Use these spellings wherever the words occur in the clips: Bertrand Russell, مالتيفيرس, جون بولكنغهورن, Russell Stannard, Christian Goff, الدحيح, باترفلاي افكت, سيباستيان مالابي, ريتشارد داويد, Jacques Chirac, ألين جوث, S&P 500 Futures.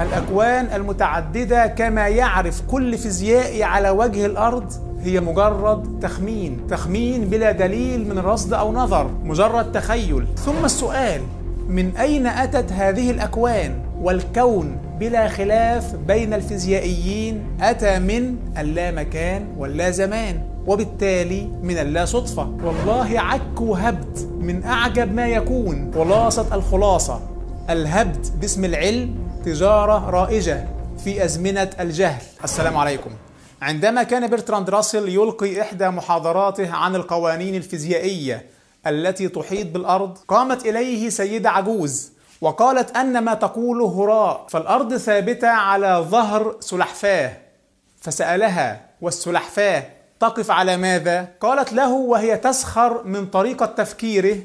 الأكوان المتعددة كما يعرف كل فيزيائي على وجه الأرض هي مجرد تخمين بلا دليل من رصد أو نظر، مجرد تخيل. ثم السؤال: من أين أتت هذه الأكوان؟ والكون بلا خلاف بين الفيزيائيين أتى من اللا مكان واللا زمان، وبالتالي من اللا صدفة. والله عك وهبد من أعجب ما يكون. خلاصة الخلاصة: الهبد باسم العلم تجارة رائجة في أزمنة الجهل. السلام عليكم. عندما كان برتراند راسل يلقي إحدى محاضراته عن القوانين الفيزيائية التي تحيط بالأرض، قامت إليه سيدة عجوز وقالت أن ما تقوله هراء، فالأرض ثابتة على ظهر سلحفاة. فسألها: والسلحفاة تقف على ماذا؟ قالت له وهي تسخر من طريقة تفكيره: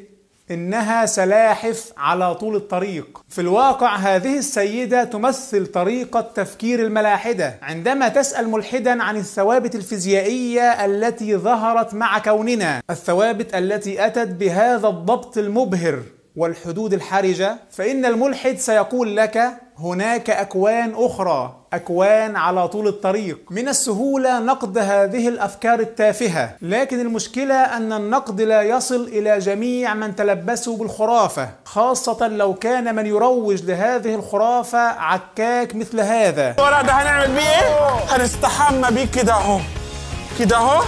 إنها سلاحف على طول الطريق. في الواقع هذه السيدة تمثل طريقة تفكير الملاحدة عندما تسأل ملحدا عن الثوابت الفيزيائية التي ظهرت مع كوننا، الثوابت التي أتت بهذا الضبط المبهر والحدود الحرجة، فإن الملحد سيقول لك: هناك أكوان أخرى، أكوان على طول الطريق. من السهولة نقد هذه الأفكار التافهة، لكن المشكلة أن النقد لا يصل إلى جميع من تلبسوا بالخرافة، خاصة لو كان من يروج لهذه الخرافة عكاك مثل هذا. الورق ده هنعمل بيه إيه؟ هنستحمى بيه كده أهو، كده أهو،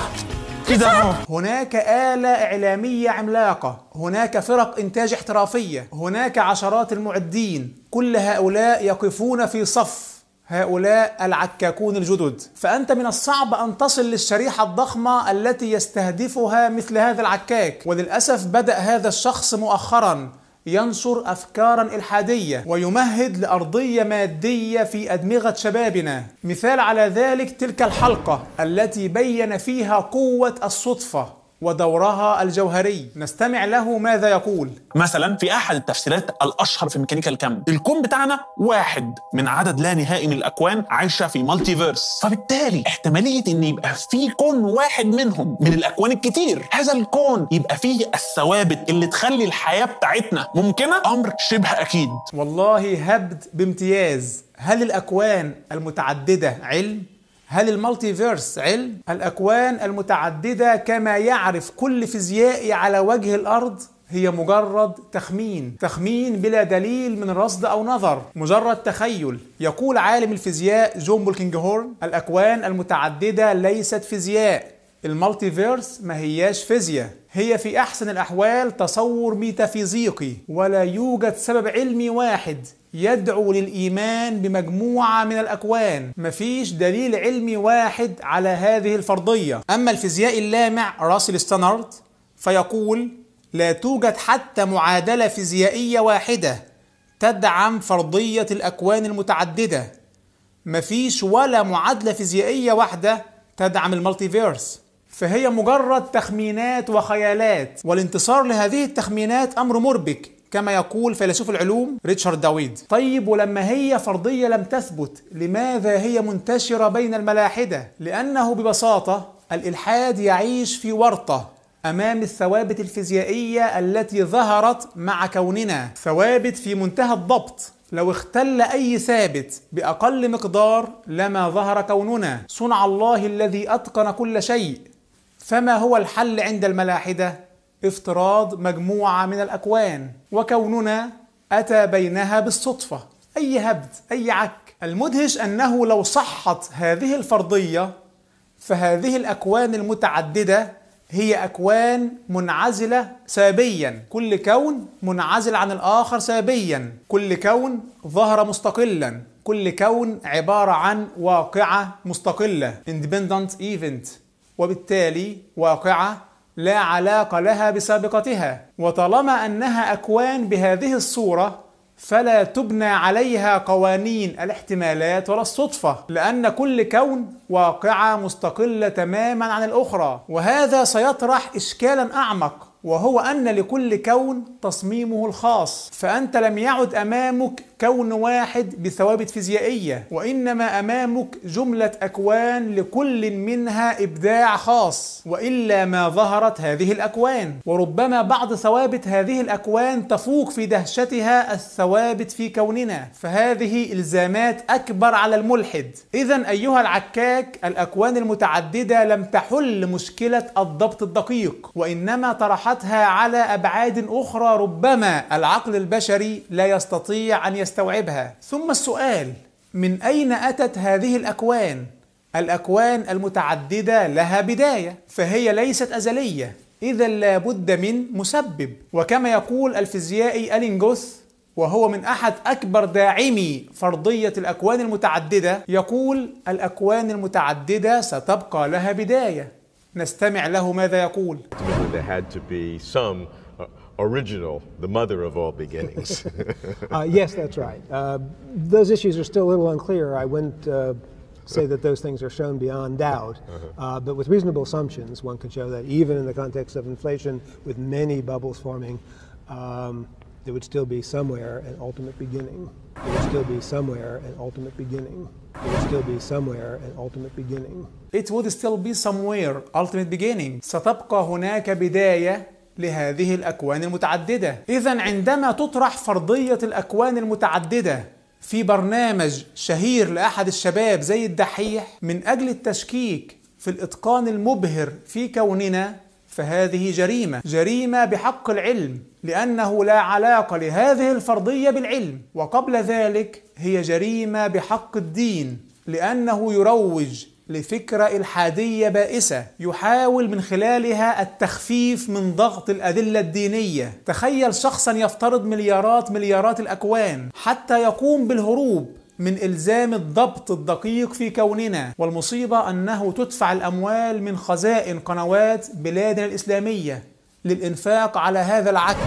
كده أهو. هناك آلة إعلامية عملاقة، هناك فرق إنتاج احترافية، هناك عشرات المعدين، كل هؤلاء يقفون في صف هؤلاء العكاكون الجدد، فأنت من الصعب أن تصل للشريحة الضخمة التي يستهدفها مثل هذا العكاك. وللأسف بدأ هذا الشخص مؤخرا ينشر أفكارا إلحادية ويمهد لأرضية مادية في أدمغة شبابنا. مثال على ذلك تلك الحلقة التي بين فيها قوة الصدفة ودورها الجوهري. نستمع له ماذا يقول. مثلا في أحد التفسيرات الأشهر في ميكانيكا الكم، الكون بتاعنا واحد من عدد لا نهائي من الأكوان عايشة في مالتيفيرس، فبالتالي احتمالية إن يبقى في كون واحد منهم من الأكوان الكتير، هذا الكون يبقى فيه الثوابت اللي تخلي الحياة بتاعتنا ممكنة، أمر شبه أكيد. والله هبد بامتياز. هل الأكوان المتعددة علم؟ هل المالتيفيرس علم؟ الأكوان المتعددة كما يعرف كل فيزيائي على وجه الأرض هي مجرد تخمين بلا دليل من رصد أو نظر، مجرد تخيل. يقول عالم الفيزياء جون بولكنغهورن: الأكوان المتعددة ليست فيزياء، المالتيفيرس ما هياش فيزياء، هي في أحسن الأحوال تصور ميتافيزيقي، ولا يوجد سبب علمي واحد يدعو للإيمان بمجموعة من الأكوان. مفيش دليل علمي واحد على هذه الفرضية. أما الفيزيائي اللامع راسل ستانارد فيقول: لا توجد حتى معادلة فيزيائية واحدة تدعم فرضية الأكوان المتعددة، مفيش ولا معادلة فيزيائية واحدة تدعم المالتيفيرس، فهي مجرد تخمينات وخيالات، والانتصار لهذه التخمينات أمر مربك كما يقول فيلسوف العلوم ريتشارد داويد. طيب ولما هي فرضية لم تثبت، لماذا هي منتشرة بين الملاحدة؟ لأنه ببساطة الإلحاد يعيش في ورطة أمام الثوابت الفيزيائية التي ظهرت مع كوننا، ثوابت في منتهى الضبط، لو اختل أي ثابت بأقل مقدار لما ظهر كوننا. صنع الله الذي أتقن كل شيء. فما هو الحل عند الملاحدة؟ افتراض مجموعة من الأكوان، وكوننا أتى بينها بالصدفة. أي هبد، أي عك. المدهش أنه لو صحت هذه الفرضية فهذه الأكوان المتعددة هي أكوان منعزلة سابيا، كل كون منعزل عن الآخر سابيا، كل كون ظهر مستقلا، كل كون عبارة عن واقعة مستقلة independent event، وبالتالي واقعة لا علاقة لها بسابقتها. وطالما أنها أكوان بهذه الصورة فلا تبنى عليها قوانين الاحتمالات ولا الصدفة، لأن كل كون واقعة مستقلة تماما عن الأخرى. وهذا سيطرح إشكالا أعمق، وهو أن لكل كون تصميمه الخاص، فأنت لم يعد أمامك كون واحد بثوابت فيزيائية، وإنما أمامك جملة أكوان لكل منها إبداع خاص، وإلا ما ظهرت هذه الأكوان. وربما بعض ثوابت هذه الأكوان تفوق في دهشتها الثوابت في كوننا، فهذه إلزامات أكبر على الملحد. إذن أيها العكاك، الأكوان المتعددة لم تحل مشكلة الضبط الدقيق، وإنما طرحتها على أبعاد أخرى ربما العقل البشري لا يستطيع أن يستوعبها. ثم السؤال: من أين أتت هذه الأكوان؟ الأكوان المتعددة لها بداية، فهي ليست أزلية، إذا لا بد من مسبب. وكما يقول الفيزيائي ألين جوث، وهو من أحد أكبر داعمي فرضية الأكوان المتعددة، يقول: الأكوان المتعددة ستبقى لها بداية. نستمع له ماذا يقول. Original, the mother of all beginnings. Yes, that's right. Those issues are still a little unclear. I wouldn't say that those things are shown beyond doubt, but with reasonable assumptions, one could show that even in the context of inflation, with many bubbles forming, there would still be somewhere an ultimate beginning. There would still be somewhere an ultimate beginning. There would still be somewhere an ultimate beginning. It would still be somewhere ultimate beginning. ستبقى هناك بداية لهذه الأكوان المتعددة. إذن عندما تطرح فرضية الأكوان المتعددة في برنامج شهير لأحد الشباب زي الدحيح من أجل التشكيك في الإتقان المبهر في كوننا، فهذه جريمة، جريمة بحق العلم، لأنه لا علاقة لهذه الفرضية بالعلم. وقبل ذلك هي جريمة بحق الدين، لأنه يروج لفكرة إلحادية بائسة يحاول من خلالها التخفيف من ضغط الأدلة الدينية. تخيل شخصا يفترض مليارات الأكوان حتى يقوم بالهروب من إلزام الضبط الدقيق في كوننا. والمصيبة أنه تدفع الأموال من خزائن قنوات بلادنا الإسلامية للإنفاق على هذا العك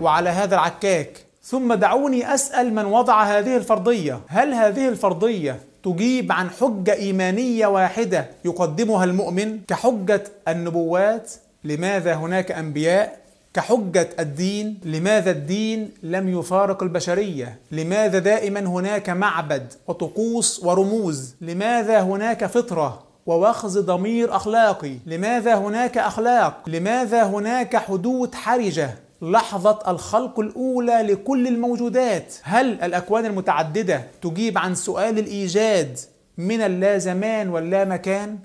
وعلى هذا العكاك. ثم دعوني أسأل من وضع هذه الفرضية: هل هذه الفرضية تجيب عن حجة إيمانية واحدة يقدمها المؤمن كحجة النبوات؟ لماذا هناك أنبياء؟ كحجة الدين؟ لماذا الدين لم يفارق البشرية؟ لماذا دائما هناك معبد وطقوس ورموز؟ لماذا هناك فطرة ووخز ضمير أخلاقي؟ لماذا هناك أخلاق؟ لماذا هناك حدود حرجة؟ لحظة الخلق الأولى لكل الموجودات. هل الأكوان المتعددة تجيب عن سؤال الإيجاد من اللا زمان واللا مكان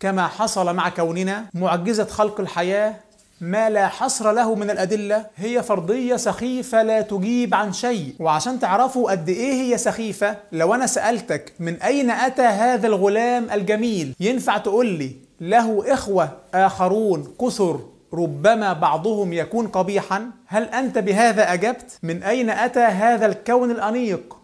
كما حصل مع كوننا؟ معجزة خلق الحياة ما لا حصر له من الأدلة هي فرضية سخيفة لا تجيب عن شيء. وعشان تعرفوا قد إيه هي سخيفة، لو أنا سألتك من أين أتى هذا الغلام الجميل، ينفع تقولي له إخوة آخرون كثر ربما بعضهم يكون قبيحا؟ هل أنت بهذا أجبت؟ من أين أتى هذا الكون الأنيق؟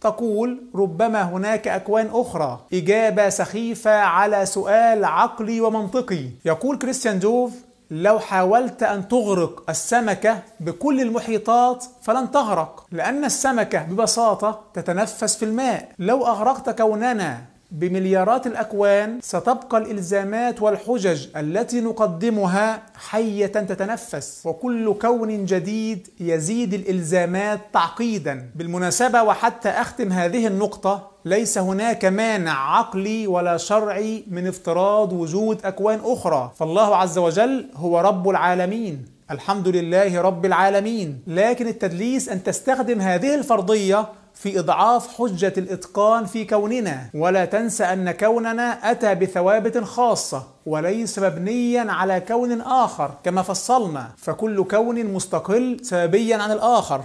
تقول ربما هناك أكوان أخرى. إجابة سخيفة على سؤال عقلي ومنطقي. يقول كريستيان جوف: لو حاولت أن تغرق السمكة بكل المحيطات فلن تغرق، لأن السمكة ببساطة تتنفس في الماء. لو أغرقت كوننا بمليارات الأكوان ستبقى الإلزامات والحجج التي نقدمها حية تتنفس، وكل كون جديد يزيد الإلزامات تعقيدا. بالمناسبة، وحتى أختم هذه النقطة، ليس هناك مانع عقلي ولا شرعي من افتراض وجود أكوان أخرى، فالله عز وجل هو رب العالمين، الحمد لله رب العالمين. لكن التدليس أن تستخدم هذه الفرضية في إضعاف حجة الإتقان في كوننا. ولا تنسى أن كوننا أتى بثوابت خاصة وليس مبنيا على كون آخر كما فصلنا، فكل كون مستقل سببيا عن الآخر.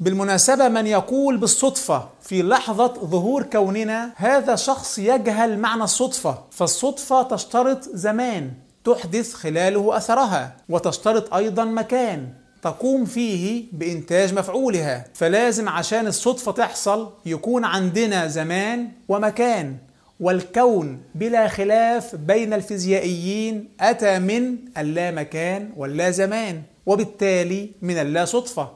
بالمناسبة، من يقول بالصدفة في لحظة ظهور كوننا هذا شخص يجهل معنى الصدفة، فالصدفة تشترط زمان تحدث خلاله أثرها، وتشترط أيضا مكان تقوم فيه بإنتاج مفعولها، فلازم عشان الصدفة تحصل يكون عندنا زمان ومكان. والكون بلا خلاف بين الفيزيائيين أتى من اللا مكان واللا زمان، وبالتالي من اللا صدفة.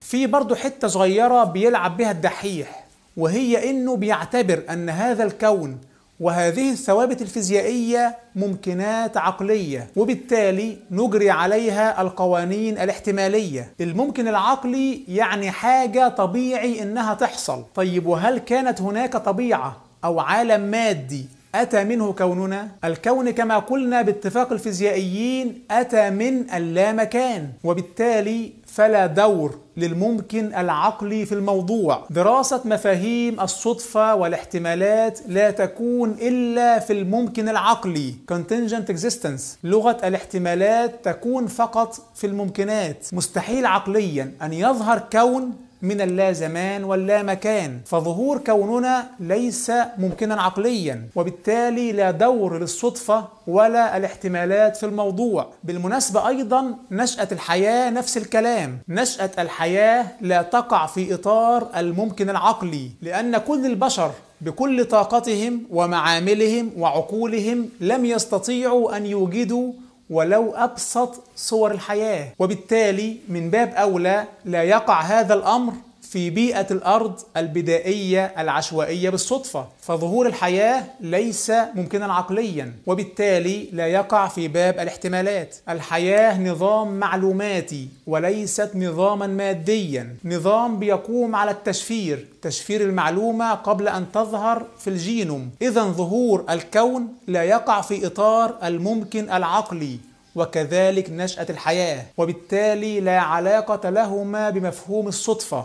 في برضو حتة صغيرة بيلعب بها الدحيح، وهي إنه بيعتبر أن هذا الكون وهذه الثوابت الفيزيائية ممكنات عقلية، وبالتالي نجري عليها القوانين الاحتمالية. الممكن العقلي يعني حاجة طبيعي إنها تحصل. طيب وهل كانت هناك طبيعة أو عالم مادي أتى منه كوننا؟ الكون كما قلنا باتفاق الفيزيائيين أتى من اللامكان، وبالتالي فلا دور للممكن العقلي في الموضوع. دراسة مفاهيم الصدفة والاحتمالات لا تكون إلا في الممكن العقلي contingent existence. لغة الاحتمالات تكون فقط في الممكنات. مستحيل عقليا أن يظهر كون من اللا زمان واللا مكان، فظهور كوننا ليس ممكنا عقليا، وبالتالي لا دور للصدفة ولا الاحتمالات في الموضوع. بالمناسبة أيضا نشأة الحياة نفس الكلام، نشأة الحياة لا تقع في إطار الممكن العقلي، لأن كل البشر بكل طاقتهم ومعاملهم وعقولهم لم يستطيعوا أن يوجدوا ولو أبسط صور الحياة، وبالتالي من باب أولى لا يقع هذا الأمر في بيئة الأرض البدائية العشوائية بالصدفة، فظهور الحياة ليس ممكنا عقليا، وبالتالي لا يقع في باب الاحتمالات. الحياة نظام معلوماتي وليست نظاما ماديا، نظام بيقوم على التشفير، تشفير المعلومة قبل أن تظهر في الجينوم. إذا ظهور الكون لا يقع في إطار الممكن العقلي، وكذلك نشأة الحياة، وبالتالي لا علاقة لهما بمفهوم الصدفة.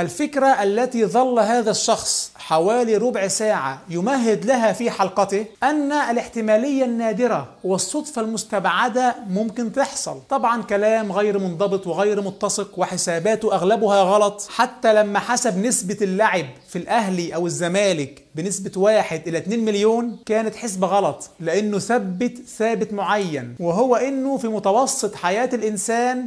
الفكرة التي ظل هذا الشخص حوالي ربع ساعة يمهد لها في حلقته أن الاحتمالية النادرة والصدفة المستبعدة ممكن تحصل، طبعا كلام غير منضبط وغير متسق، وحساباته أغلبها غلط. حتى لما حسب نسبة اللعب في الأهلي أو الزمالك بنسبة 1 إلى 2 مليون كانت حسبة غلط، لأنه ثبت ثابت معين، وهو أنه في متوسط حياة الإنسان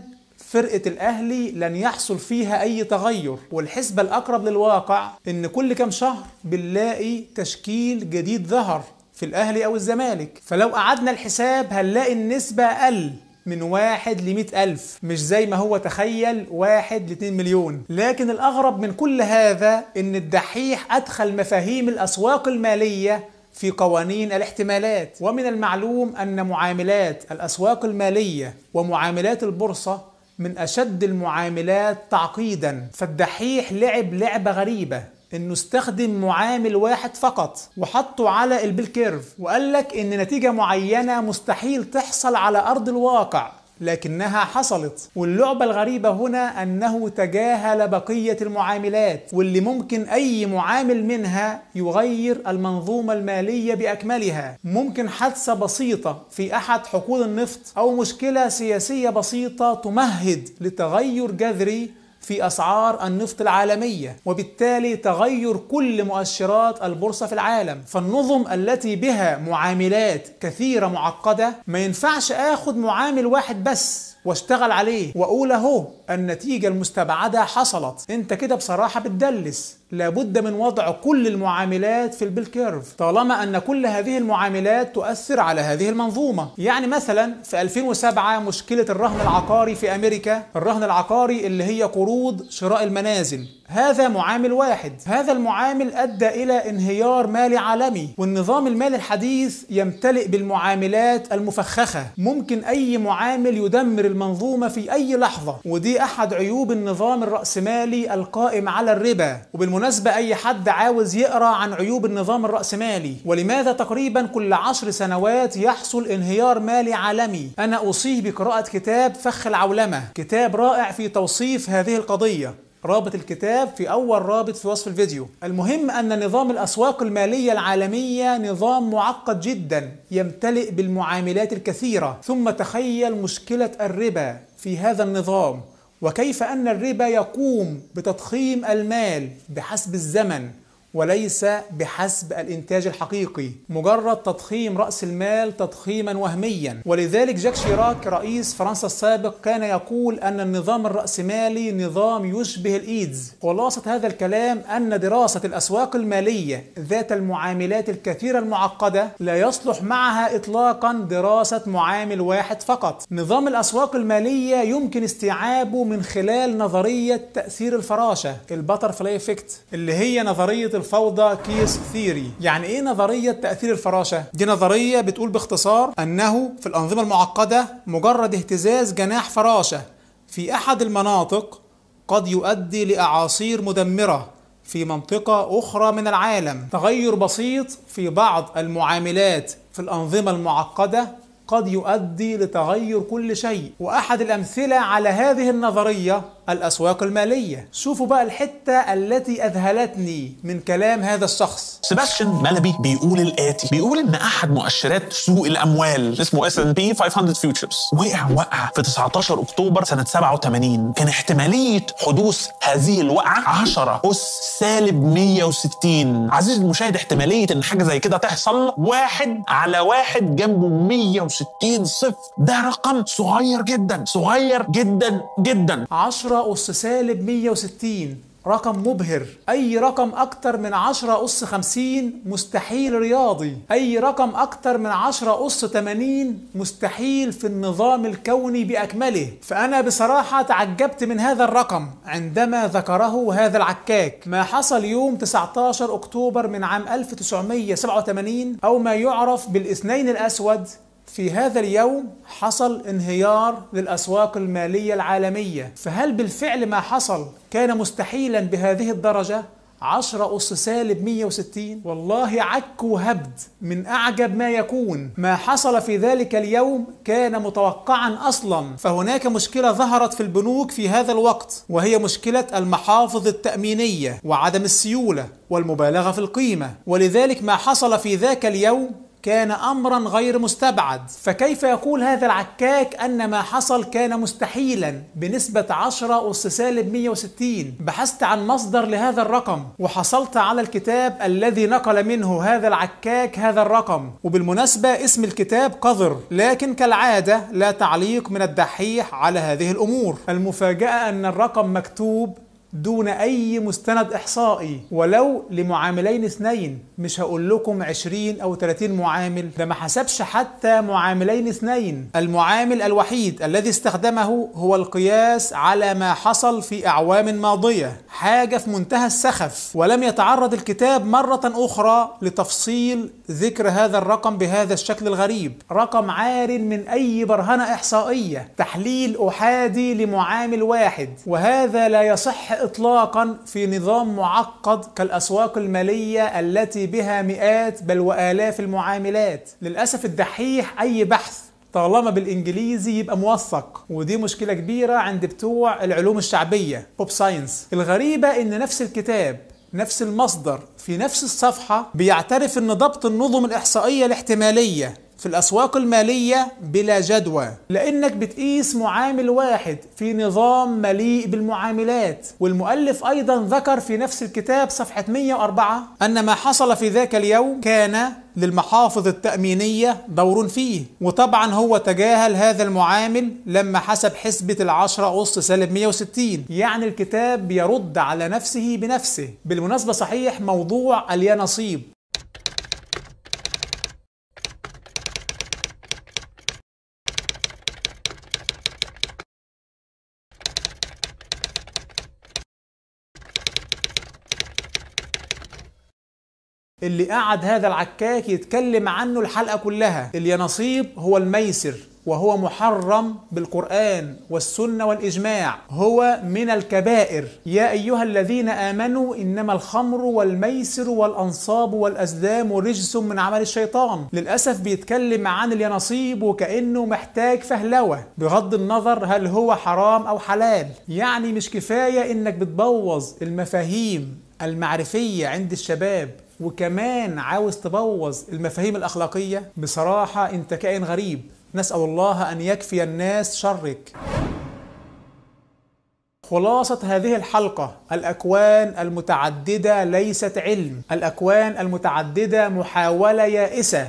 فرقة الأهلي لن يحصل فيها أي تغير، والحسبة الأقرب للواقع إن كل كام شهر بنلاقي تشكيل جديد ظهر في الأهلي أو الزمالك، فلو قعدنا الحساب هنلاقي النسبة أقل من 1 ل 100 ألف، مش زي ما هو تخيل 1 ل 2 مليون. لكن الأغرب من كل هذا إن الدحيح أدخل مفاهيم الأسواق المالية في قوانين الاحتمالات، ومن المعلوم أن معاملات الأسواق المالية ومعاملات البورصة من أشد المعاملات تعقيدا، فالدحيح لعب لعبة غريبة إنه استخدم معامل واحد فقط وحطه على البيلكيرف، وقال لك إن نتيجة معينة مستحيل تحصل على أرض الواقع لكنها حصلت. واللعبة الغريبة هنا أنه تجاهل بقية المعاملات، واللي ممكن أي معامل منها يغير المنظومة المالية بأكملها. ممكن حادثة بسيطة في أحد حقول النفط أو مشكلة سياسية بسيطة تمهد لتغير جذري في أسعار النفط العالمية، وبالتالي تغير كل مؤشرات البورصة في العالم. فالنظم التي بها معاملات كثيرة معقدة ما ينفعش آخد معامل واحد بس واشتغل عليه وأقول أهو النتيجة المستبعدة حصلت. انت كده بصراحة بتدلس، لابد من وضع كل المعاملات في البيل كيرف طالما أن كل هذه المعاملات تؤثر على هذه المنظومة. يعني مثلا في 2007 مشكلة الرهن العقاري في أمريكا، الرهن العقاري اللي هي قروض شراء المنازل، هذا معامل واحد، هذا المعامل أدى إلى انهيار مالي عالمي. والنظام المالي الحديث يمتلئ بالمعاملات المفخخة، ممكن أي معامل يدمر المنظومة في أي لحظة، ودي أحد عيوب النظام الرأسمالي القائم على الربا. وبالمناسبة أي حد عاوز يقرأ عن عيوب النظام الرأسمالي ولماذا تقريبا كل 10 سنوات يحصل انهيار مالي عالمي، أنا أوصيه بقراءة كتاب فخ العولمة، كتاب رائع في توصيف هذه القضية، رابط الكتاب في أول رابط في وصف الفيديو. المهم أن نظام الأسواق المالية العالمية نظام معقد جدا يمتلئ بالمعاملات الكثيرة، ثم تخيل مشكلة الربا في هذا النظام، وكيف أن الربا يقوم بتضخيم المال بحسب الزمن وليس بحسب الإنتاج الحقيقي، مجرد تضخيم رأس المال تضخيما وهميا. ولذلك جاك شيراك رئيس فرنسا السابق كان يقول أن النظام الرأسمالي نظام يشبه الإيدز. خلاصة هذا الكلام أن دراسة الأسواق المالية ذات المعاملات الكثيرة المعقدة لا يصلح معها إطلاقا دراسة معامل واحد فقط. نظام الأسواق المالية يمكن استيعابه من خلال نظرية تأثير الفراشة الباترفلاي افكت، اللي هي نظرية الفوضى كيس ثيري. يعني ايه نظرية تأثير الفراشة؟ دي نظرية بتقول باختصار انه في الانظمة المعقدة مجرد اهتزاز جناح فراشة في احد المناطق قد يؤدي لأعاصير مدمرة في منطقة أخرى من العالم. تغير بسيط في بعض المعاملات في الأنظمة المعقدة قد يؤدي لتغير كل شيء. وأحد الأمثلة على هذه النظرية الأسواق المالية. شوفوا بقى الحتة التي أذهلتني من كلام هذا الشخص. سيباستيان مالابي بيقول الآتي، بيقول إن أحد مؤشرات سوق الأموال اسمه S&P 500 Futures وقع في 19 أكتوبر سنة 87. كان احتمالية حدوث هذه الوقعة 10 أس -160. عزيزي المشاهد، احتمالية إن حاجة زي كده تحصل 1 على 1 جنبه 160 صفر. ده رقم صغير جدا، صغير جدا جدا. 10 أس -160 رقم مبهر. أي رقم أكتر من 10 أس -50 مستحيل رياضي. أي رقم أكتر من 10 أس -80 مستحيل في النظام الكوني بأكمله. فأنا بصراحة تعجبت من هذا الرقم عندما ذكره هذا العكاك. ما حصل يوم 19 أكتوبر من عام 1987 أو ما يعرف بالاثنين الأسود، في هذا اليوم حصل انهيار للأسواق المالية العالمية. فهل بالفعل ما حصل كان مستحيلا بهذه الدرجة؟ 10 أس -160. والله عك وهبد من أعجب ما يكون. ما حصل في ذلك اليوم كان متوقعا أصلا. فهناك مشكلة ظهرت في البنوك في هذا الوقت، وهي مشكلة المحافظ التأمينية وعدم السيولة والمبالغة في القيمة. ولذلك ما حصل في ذاك اليوم كان أمرا غير مستبعد. فكيف يقول هذا العكاك أن ما حصل كان مستحيلا بنسبة 10 أس -160؟ بحثت عن مصدر لهذا الرقم وحصلت على الكتاب الذي نقل منه هذا العكاك هذا الرقم. وبالمناسبة اسم الكتاب قذر، لكن كالعادة لا تعليق من الدحيح على هذه الأمور. المفاجأة أن الرقم مكتوب دون أي مستند إحصائي ولو لمعاملين اثنين. مش هقول لكم 20 أو 30 معامل، ده ما حسبش حتى معاملين اثنين. المعامل الوحيد الذي استخدمه هو القياس على ما حصل في أعوام ماضية. حاجة في منتهى السخف. ولم يتعرض الكتاب مرة أخرى لتفصيل ذكر هذا الرقم بهذا الشكل الغريب. رقم عار من أي برهنة إحصائية، تحليل أحادي لمعامل واحد، وهذا لا يصح إطلاقا في نظام معقد كالأسواق المالية التي بها مئات بل وآلاف المعاملات. للأسف الدحيح أي بحث طالما بالإنجليزي يبقى موثق، ودي مشكلة كبيرة عند بتوع العلوم الشعبية بوب ساينس. الغريبة إن نفس الكتاب نفس المصدر في نفس الصفحة بيعترف إن ضبط النظم الإحصائية الاحتمالية في الأسواق المالية بلا جدوى، لأنك بتقيس معامل واحد في نظام مليء بالمعاملات. والمؤلف أيضا ذكر في نفس الكتاب صفحة 104 أن ما حصل في ذاك اليوم كان للمحافظ التأمينية دور فيه. وطبعا هو تجاهل هذا المعامل لما حسب حسبة 10 أس -160. يعني الكتاب بيرد على نفسه بنفسه. بالمناسبة صحيح موضوع اليانصيب. اللي قعد هذا العكاك يتكلم عنه الحلقة كلها. اليانصيب هو الميسر، وهو محرم بالقرآن والسنة والإجماع، هو من الكبائر. يا أيها الذين آمنوا إنما الخمر والميسر والأنصاب والأزلام رجس من عمل الشيطان. للأسف بيتكلم عن اليانصيب وكأنه محتاج فهلوة بغض النظر هل هو حرام أو حلال. يعني مش كفاية إنك بتبوظ المفاهيم المعرفية عند الشباب، وكمان عاوز تبوظ المفاهيم الأخلاقية. بصراحة أنت كائن غريب. نسأل الله أن يكفي الناس شرك. خلاصة هذه الحلقة: الأكوان المتعددة ليست علم. الأكوان المتعددة محاولة يائسة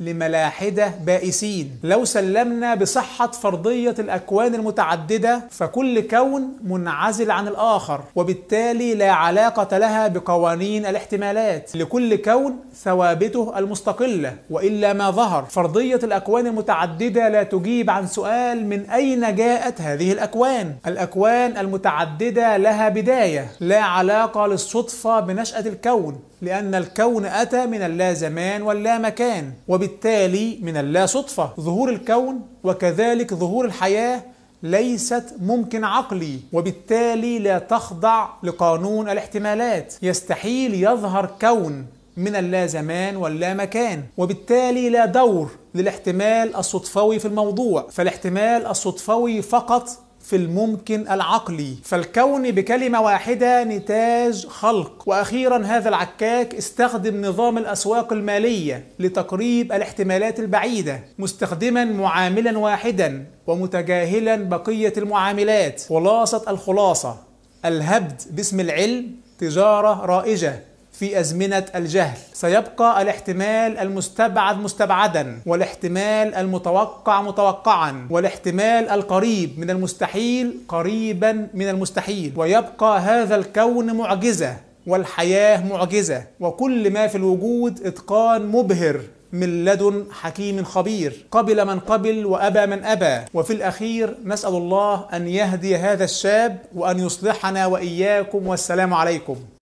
لملاحدة بائسين. لو سلمنا بصحة فرضية الأكوان المتعددة فكل كون منعزل عن الآخر، وبالتالي لا علاقة لها بقوانين الاحتمالات. لكل كون ثوابته المستقلة وإلا ما ظهر. فرضية الأكوان المتعددة لا تجيب عن سؤال من أين جاءت هذه الأكوان. الأكوان المتعددة لها بداية، لا علاقة للصدفة بنشأة الكون. لأن الكون أتى من اللا زمان واللا مكان، وبالتالي من اللا صدفة. ظهور الكون وكذلك ظهور الحياة ليست ممكن عقلي، وبالتالي لا تخضع لقانون الاحتمالات. يستحيل يظهر كون من اللا زمان واللا مكان، وبالتالي لا دور للاحتمال الصدفوي في الموضوع، فالاحتمال الصدفوي فقط في الممكن العقلي. فالكون بكلمة واحدة نتاج خلق. وأخيرا هذا العكاك استخدم نظام الأسواق المالية لتقريب الاحتمالات البعيدة، مستخدما معاملا واحدا ومتجاهلا بقية المعاملات. خلاصة الخلاصة: الهبد باسم العلم تجارة رائجة في أزمنة الجهل. سيبقى الاحتمال المستبعد مستبعدا، والاحتمال المتوقع متوقعا، والاحتمال القريب من المستحيل قريبا من المستحيل. ويبقى هذا الكون معجزة، والحياة معجزة، وكل ما في الوجود إتقان مبهر من لدن حكيم خبير. قبل من قبل وأبى من أبى. وفي الأخير نسأل الله أن يهدي هذا الشاب وأن يصلحنا وإياكم، والسلام عليكم.